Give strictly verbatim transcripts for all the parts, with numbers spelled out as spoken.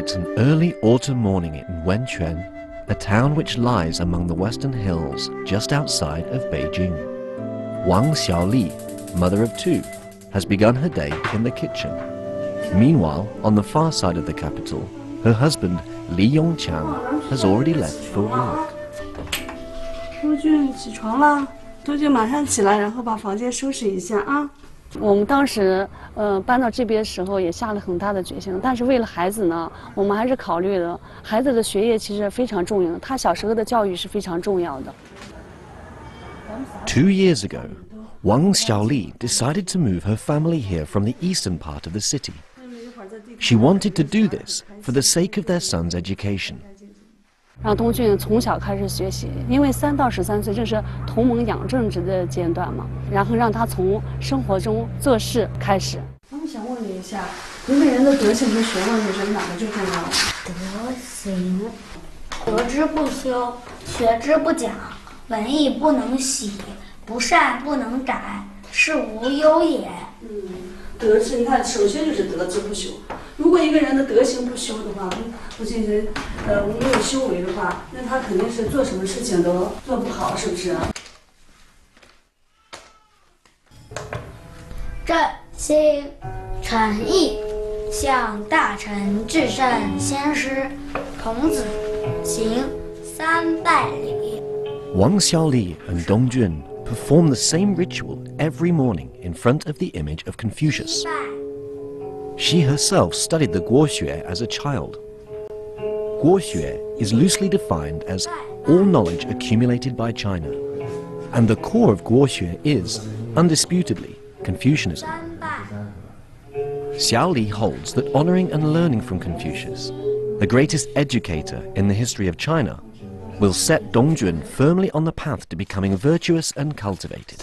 It's an early autumn morning in Wenquan, a town which lies among the western hills just outside of Beijing. Wang Xiaoli, mother of two, has begun her day in the kitchen. Meanwhile, on the far side of the capital, her husband, Li Yongqiang, has already left for work. Two years ago, Wang Xiaoli decided to move her family here from the eastern part of the city. She wanted to do this for the sake of their son's education. Wang Xiaoli and Dongjun perform the same ritual every morning in front of the image of Confucius. She herself studied the guoxue as a child. Guoxue is loosely defined as all knowledge accumulated by China, and the core of guoxue is, undisputably, Confucianism. Xiaoli holds that honoring and learning from Confucius, the greatest educator in the history of China, will set Dongjun firmly on the path to becoming virtuous and cultivated.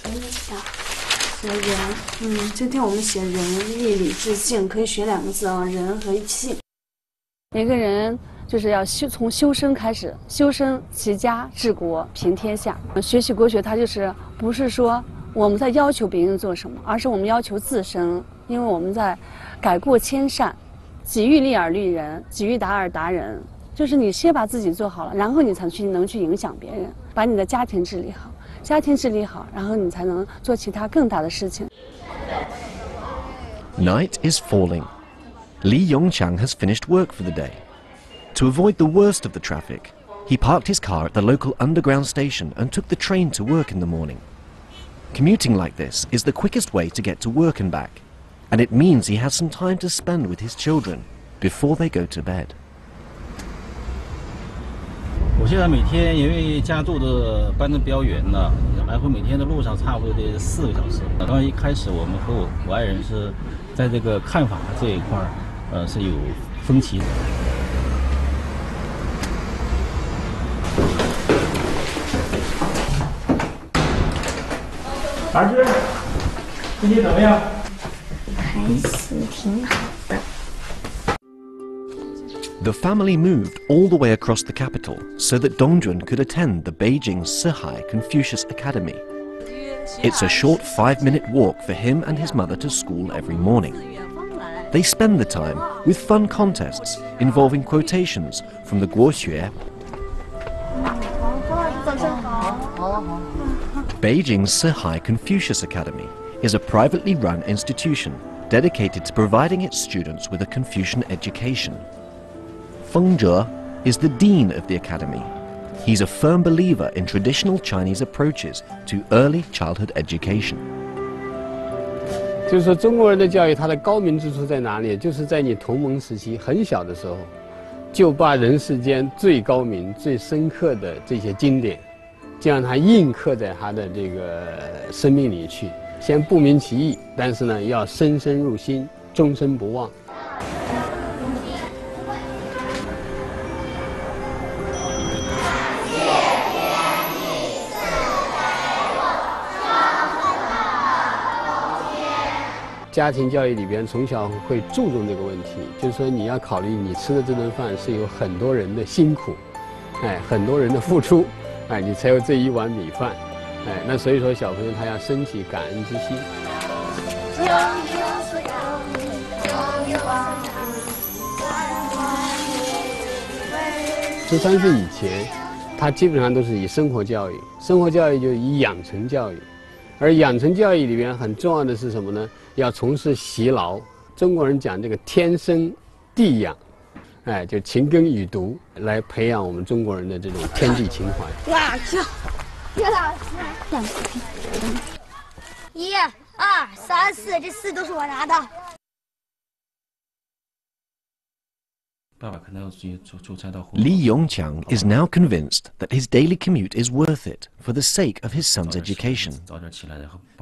Night is falling. Li Yongqiang has finished work for the day. To avoid the worst of the traffic, he parked his car at the local underground station and took the train to work in the morning. Commuting like this is the quickest way to get to work and back, and it means he has some time to spend with his children before they go to bed. 我现在每天因为家住的搬得比较远了，来回每天的路上差不多得四个小时。当然一开始我们和我我爱人是在这个看法这一块，呃是有分歧的。儿子，最近怎么样？还是挺好的。 The family moved all the way across the capital so that Dongjun could attend the Beijing Sihai Confucius Academy. It's a short five-minute walk for him and his mother to school every morning. They spend the time with fun contests involving quotations from the guoxue, Beijing Sihai Confucius Academy is a privately run institution dedicated to providing its students with a Confucian education. Zhongjie is the dean of the academy. He's a firm believer in traditional Chinese approaches to early childhood education. 就是说，中国人的教育，它的高明之处在哪里？就是在你同盟时期，很小的时候，就把人世间最高明、最深刻的这些经典，就让它印刻在他的这个生命里去。先不明其意，但是呢，要深深入心，终身不忘。 家庭教育里边从小会注重这个问题，就是说你要考虑你吃的这顿饭是有很多人的辛苦，哎，很多人的付出，哎，你才有这一碗米饭，哎，那所以说小朋友他要升起感恩之心。十三岁以前，他基本上都是以生活教育，生活教育就是以养成教育，而养成教育里面很重要的是什么呢？要从事习劳。中国人讲这个天生地养，哎，就勤耕与读来培养我们中国人的这种天地情怀。哇，这，这老师，一二三四，这四都是我拿的。 Li Yongqiang is now convinced that his daily commute is worth it for the sake of his son's education.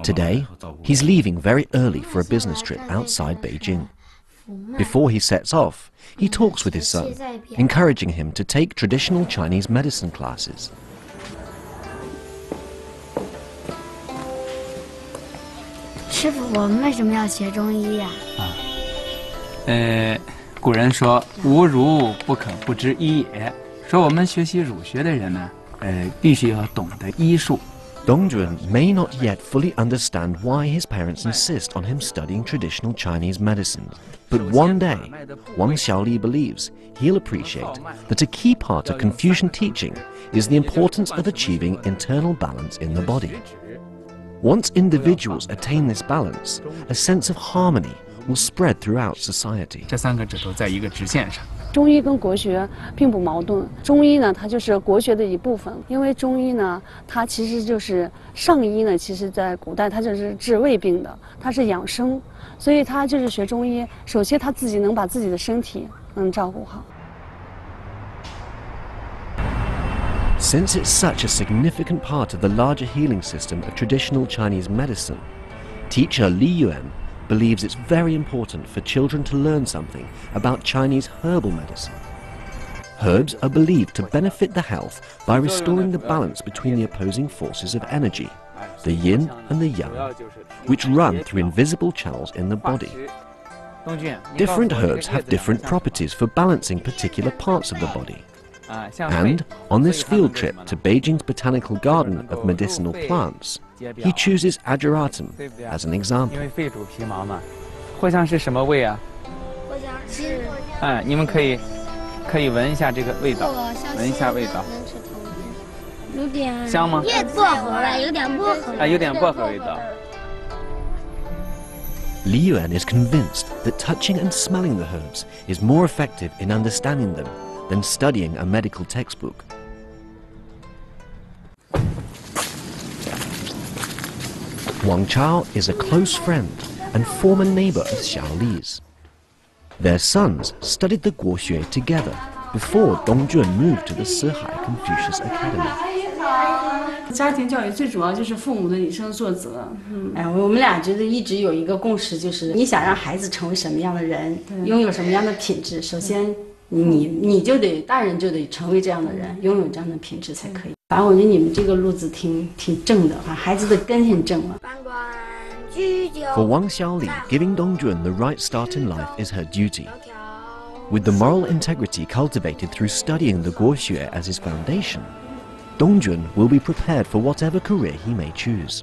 Today, he's leaving very early for a business trip outside Beijing. Before he sets off, he talks with his son, encouraging him to take traditional Chinese medicine classes. Uh, 古人说“无儒不可不知医也”，说我们学习儒学的人呢，呃，必须要懂得医术。Dongjun may not yet fully understand why his parents insist on him studying traditional Chinese medicine, but one day, Wang Xiaoli believes he'll appreciate that a key part of Confucian teaching is the importance of achieving internal balance in the body. Once individuals attain this balance, a sense of harmony will spread throughout society. 这三个指头在一个直线上。中医跟国学并不矛盾。中医呢，它就是国学的一部分，因为中医呢，它其实就是上医呢，其实在古代它就是治胃病的，它是养生，所以它就是学中医。首先他自己能把自己的身体能照顾好。 Since it's such a significant part of the larger healing system of traditional Chinese medicine, teacher Li Yuan believes it's very important for children to learn something about Chinese herbal medicine. Herbs are believed to benefit the health by restoring the balance between the opposing forces of energy, the yin and the yang, which run through invisible channels in the body. Different herbs have different properties for balancing particular parts of the body. And on this field trip to Beijing's Botanical Garden of Medicinal Plants, he chooses ageratum as an example. Li Yuan is convinced that touching and smelling the herbs is more effective in understanding them than studying a medical textbook. Wang Chao is a close friend and former neighbor of Xiaoli's. Their sons studied the guoxue together before Dongjun moved to the Sihai Confucius Academy. 家庭教育最主要就是父母的以身作则。嗯，哎，我们俩觉得一直有一个共识，就是你想让孩子成为什么样的人，拥有什么样的品质，首先。 你你就得大人就得成为这样的人，拥有这样的品质才可以。反正我觉得你们这个路子挺挺正的，孩子的根很正了。For Wang Xiaoli, giving Dongjun the right start in life is her duty. With the moral integrity cultivated through studying the guoxue as his foundation, Dongjun will be prepared for whatever career he may choose.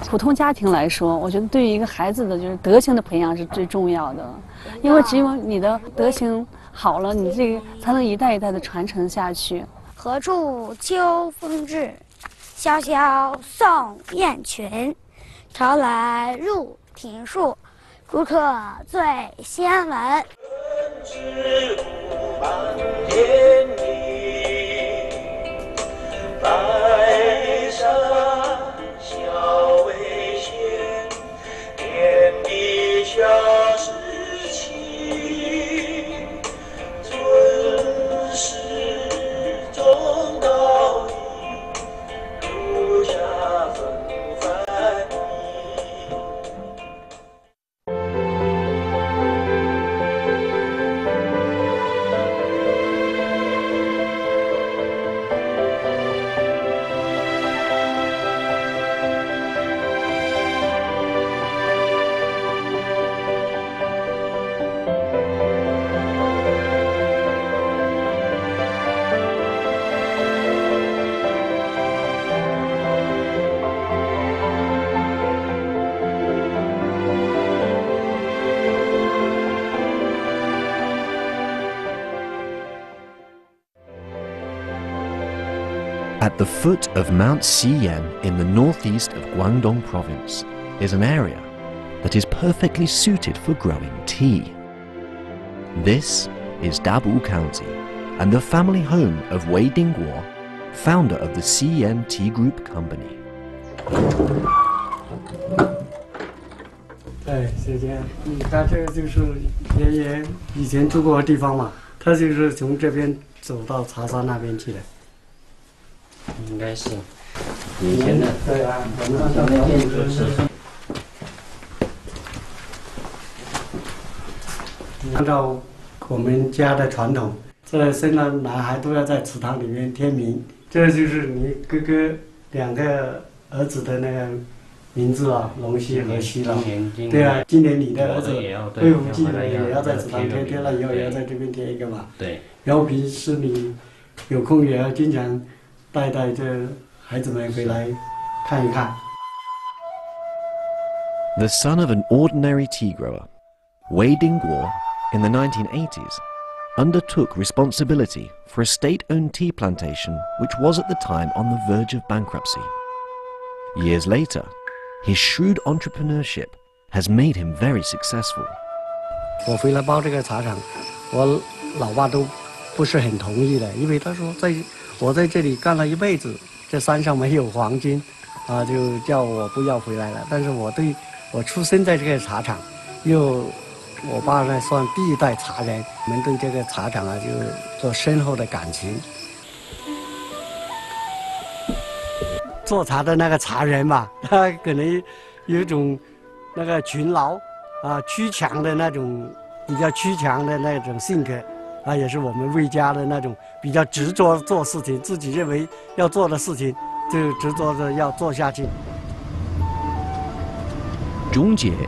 普通家庭来说，我觉得对于一个孩子的就是德行的培养是最重要的，因为只有你的德行好了，你这个才能一代一代的传承下去。何处秋风至，萧萧送雁群。潮来入庭树，孤客最先闻。白沙。The foot of Mount Xiyan in the northeast of Guangdong province is an area that is perfectly suited for growing tea. This is Dabu County and the family home of Wei Dingguo, founder of the Xiyan Tea Group Company. The son of an ordinary tea grower, Wei Dingguo, in the nineteen eighties, undertook responsibility for a state-owned tea plantation which was at the time on the verge of bankruptcy. Years later, his shrewd entrepreneurship has made him very successful. Zhongjie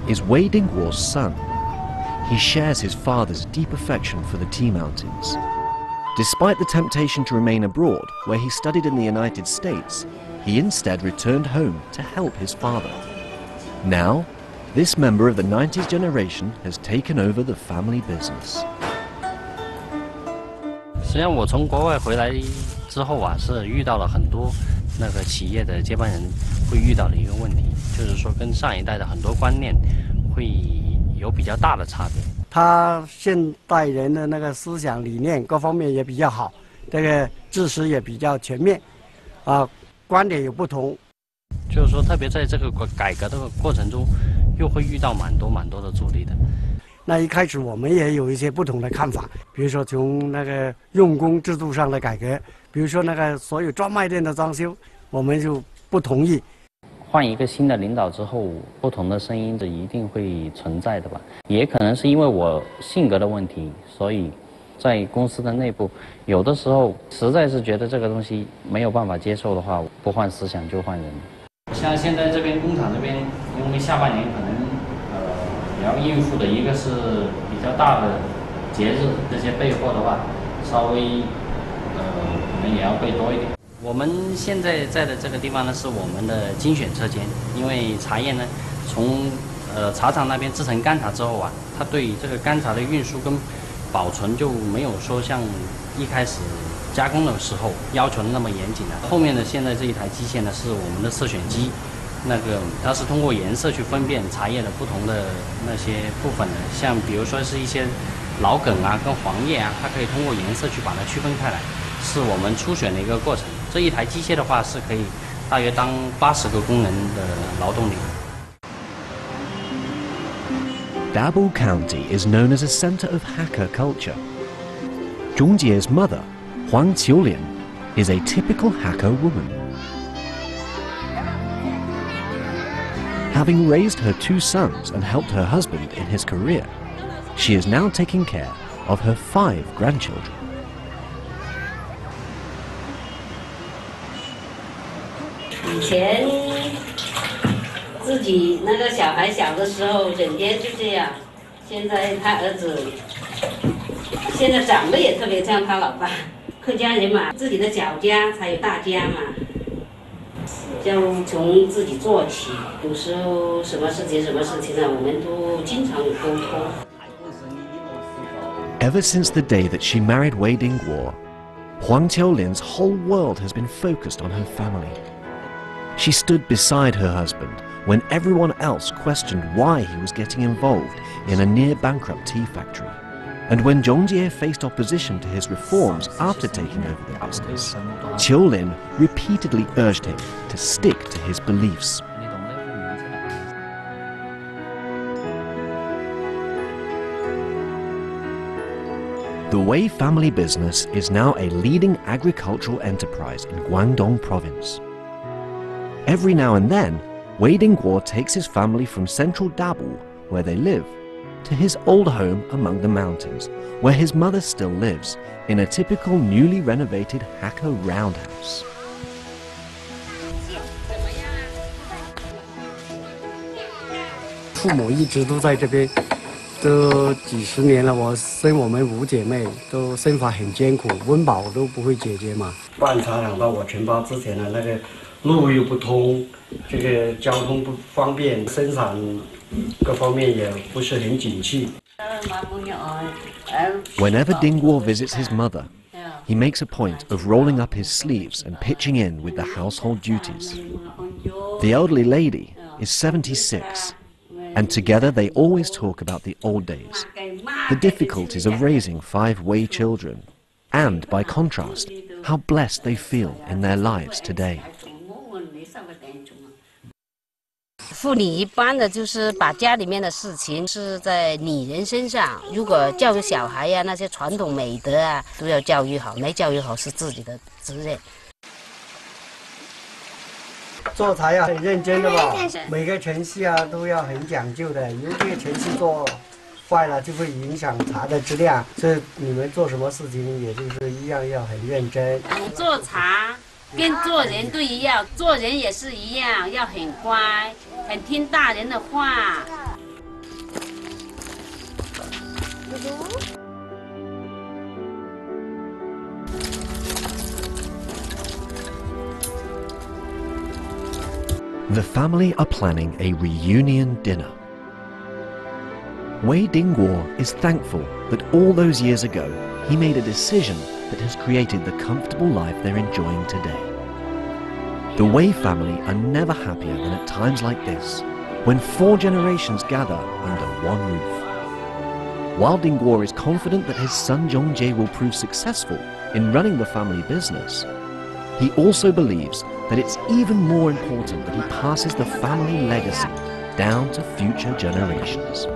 is Wei Dingguo's son. He shares his father's deep affection for the tea mountains. Despite the temptation to remain abroad, where he studied in the United States, he instead returned home to help his father. Now, this member of the nineties generation has taken over the family business. Dabu County is known as a center of Hakka culture. Zhongjie's mother, Huangqiu-Lin, is a typical Hakka woman. Having raised her two sons and helped her husband in his career, she is now taking care of her five grandchildren. Ever since the day that she married Wei Dingguo, Huangqiu-Lin's whole world has been focused on her family. She stood beside her husband when everyone else questioned why he was getting involved in a near-bankrupt tea factory, and when Zhongjie faced opposition to his reforms after taking over the business, Qiaolin repeatedly urged him to stick to his beliefs. The Wei family business is now a leading agricultural enterprise in Guangdong province. Every now and then, Wei Dingguo takes his family from central Dabu, where they live, to his old home among the mountains, where his mother still lives, in a typical newly renovated Hakka roundhouse. Whenever Dingguo visits his mother, he makes a point of rolling up his sleeves and pitching in with the household duties. The elderly lady is seventy-six, and together they always talk about the old days, the difficulties of raising five Wei children, and by contrast, how blessed they feel in their lives today. The family are planning a reunion dinner. Wei Dingguo is thankful that all those years ago he made a decision that has created the comfortable life they're enjoying today. The Wei family are never happier than at times like this, when four generations gather under one roof. While Dingguo is confident that his son Zhongjie will prove successful in running the family business, he also believes that it's even more important that he passes the family legacy down to future generations.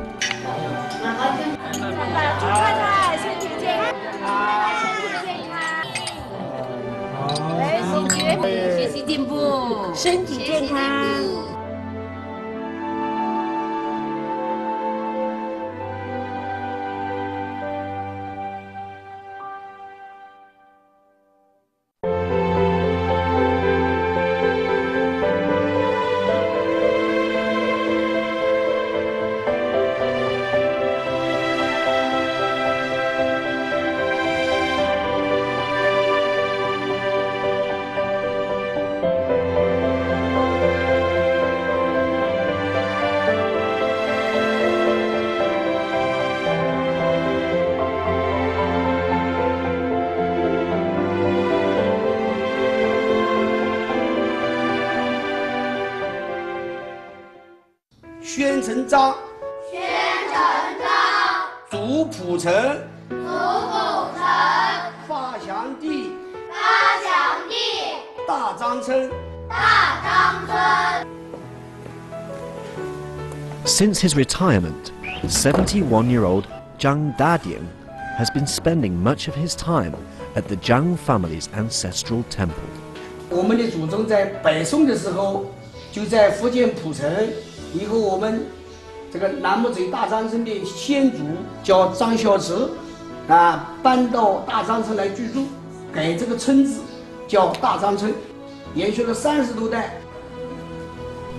Since his retirement, seventy-one-year-old Zhang Dadian has been spending much of his time at the Zhang family's ancestral temple.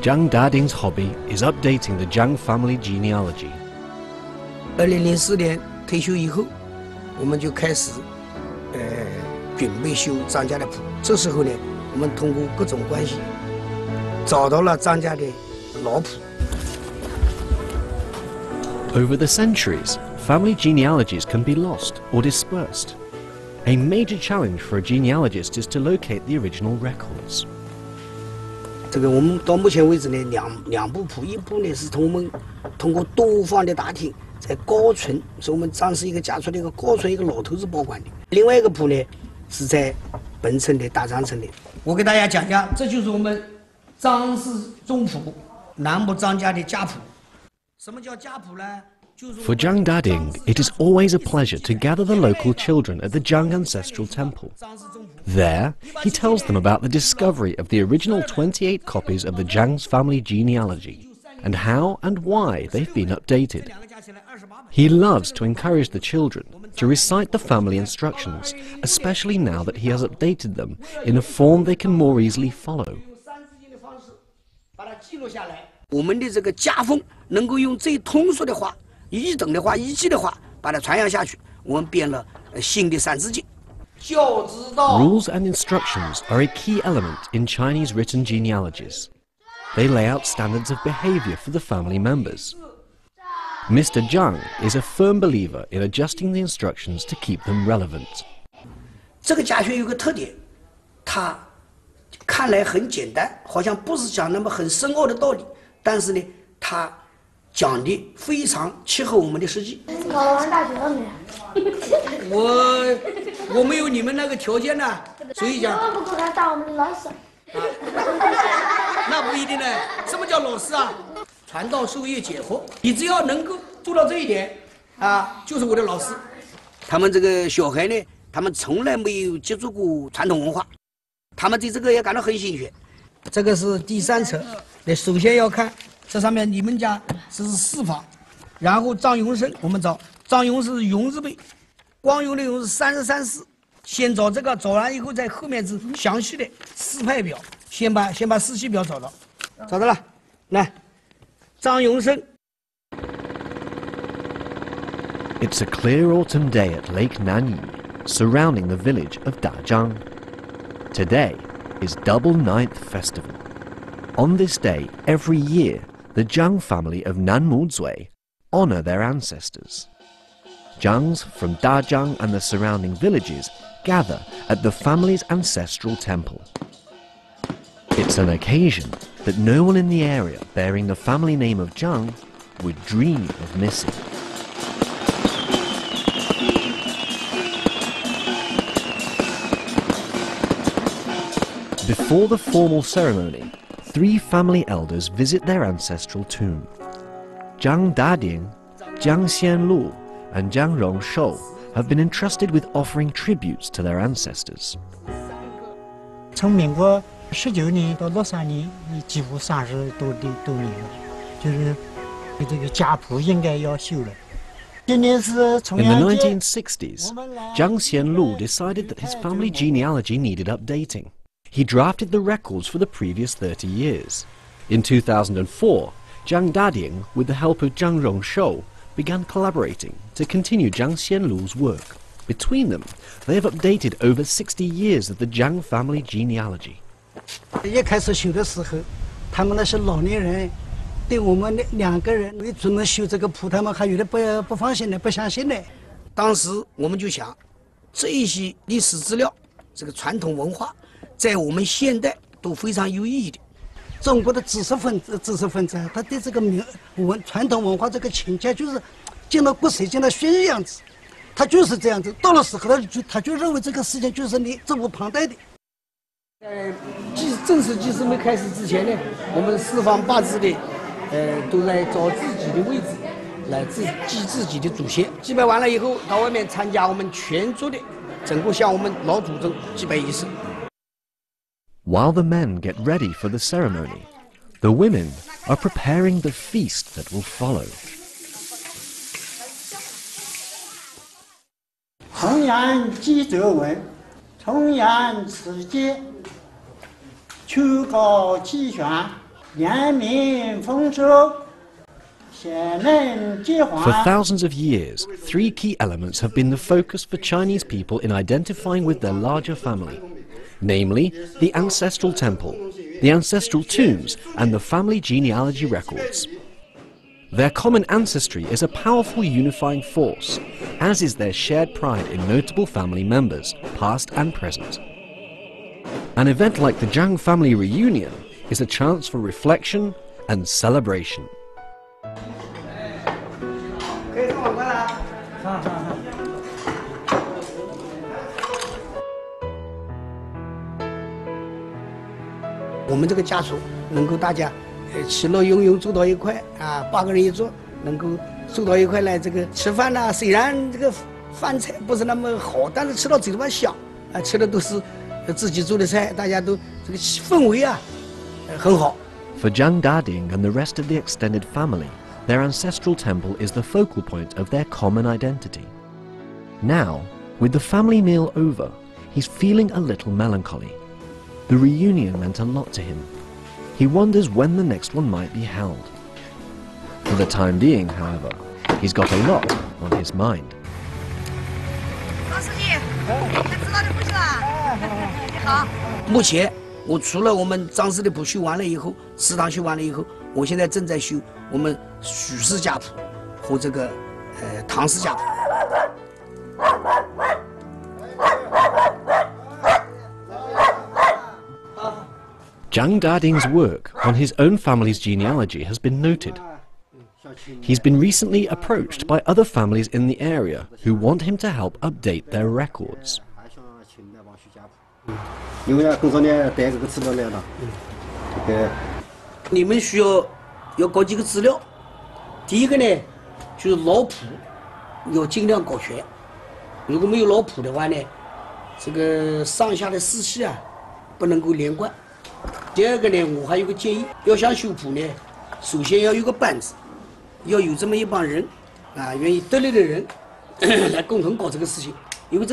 Jiang Dading's hobby is updating the Jiang family genealogy. Over the centuries, family genealogies can be lost or dispersed. A major challenge for a genealogist is to locate the original records. For Jiang Dading, it is always a pleasure to gather the local children at the Jiang Ancestral Temple. There, he tells them about the discovery of the original twenty-eight copies of the Jiang's family genealogy, and how and why they've been updated. He loves to encourage the children to recite the family instructions, especially now that he has updated them in a form they can more easily follow. Rules and instructions are a key element in Chinese written genealogies. They lay out standards of behavior for the family members. Mister Zhang is a firm believer in adjusting the instructions to keep them relevant. It's a clear autumn day at Lake Nanyi, surrounding the village of Dajiang. Today is Double Ninth Festival. On this day, every year, the Jiang family of Nanmu Zwei honor their ancestors. Jiangs from Dajiang and the surrounding villages gather at the family's ancestral temple. It's an occasion that no one in the area bearing the family name of Zhang would dream of missing. Before the formal ceremony, three family elders visit their ancestral tomb. Zhang Dading, Jiang Xianlu, and Jiang Rongshou have been entrusted with offering tributes to their ancestors. In the nineteen sixties, Jiang Xianlu decided that his family genealogy needed updating. He drafted the records for the previous thirty years. In two thousand four, Jiang Dading, with the help of Jiang Rongshou, began collaborating to continue Jiang Xianlu's work. Between them, they have updated over sixty years of the Jiang family genealogy. While the men get ready for the ceremony, the women are preparing the feast that will follow. For thousands of years, three key elements have been the focus for Chinese people in identifying with their larger family, namely the ancestral temple, the ancestral tombs, and the family genealogy records. Their common ancestry is a powerful unifying force, as is their shared pride in notable family members, past and present. An event like the Zhang family reunion is a chance for reflection and celebration. For Zhang Dading and the rest of the extended family, their ancestral temple is the focal point of their common identity. Now, with the family meal over, he's feeling a little melancholy. The reunion meant a lot to him. He wonders when the next one might be held. For the time being, however, he's got a lot on his mind. Zhang Dading's work on his own family's genealogy has been noted. He's been recently approached by other families in the area who want him to help update their records. Zhang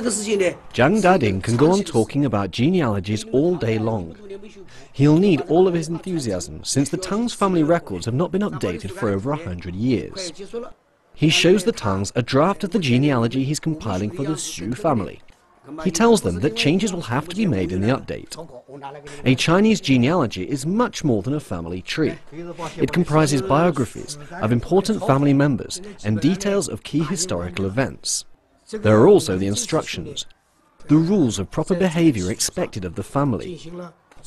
Dading can go on talking about genealogies all day long. He'll need all of his enthusiasm since the Tang's family records have not been updated for over a hundred years. He shows the Tangs a draft of the genealogy he's compiling for the Xu family. He tells them that changes will have to be made in the update. A Chinese genealogy is much more than a family tree. It comprises biographies of important family members and details of key historical events. There are also the instructions, the rules of proper behavior expected of the family.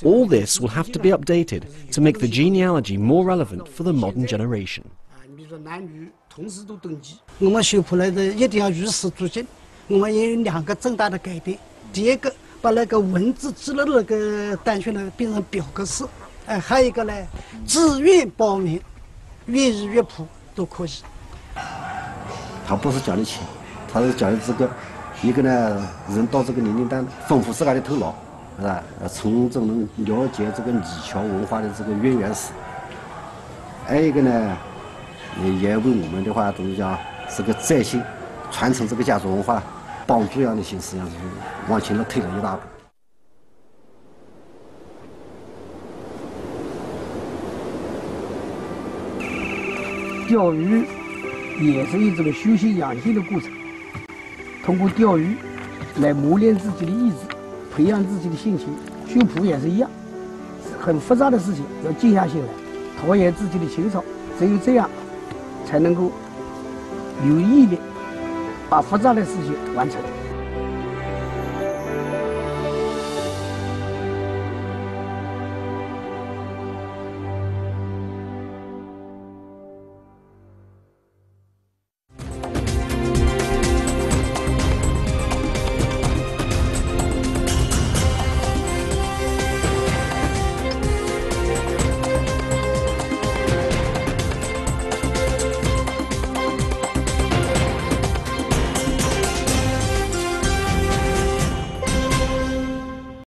All this will have to be updated to make the genealogy more relevant for the modern generation.钓鱼也是一种修习养性的过程，通过钓鱼来磨练自己的意志，培养自己的信心，修复也是一样，很复杂的事情要静下心来，陶冶自己的情操，只有这样才能够有毅力把复杂的事情完成。